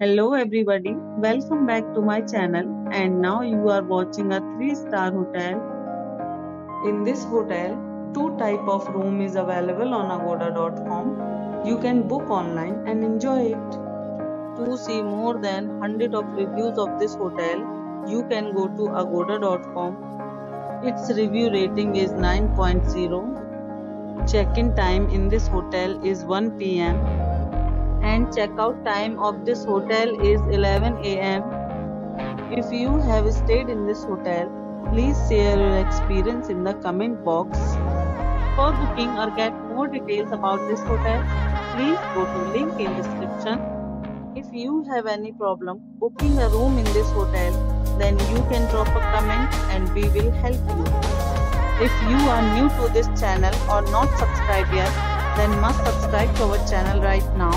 Hello everybody, welcome back to my channel and now you are watching a 3-star hotel. In this hotel, 2 type of room is available on agoda.com. You can book online and enjoy it. To see more than 100 of reviews of this hotel, you can go to agoda.com. Its review rating is 9.0. Check-in time in this hotel is 1 p.m. and check-out time of this hotel is 11 a.m. If you have stayed in this hotel, please share your experience in the comment box. For booking or get more details about this hotel, please go to link in description. If you have any problem booking a room in this hotel, then you can drop a comment and we will help you. If you are new to this channel or not subscribed yet, then must subscribe to our channel right now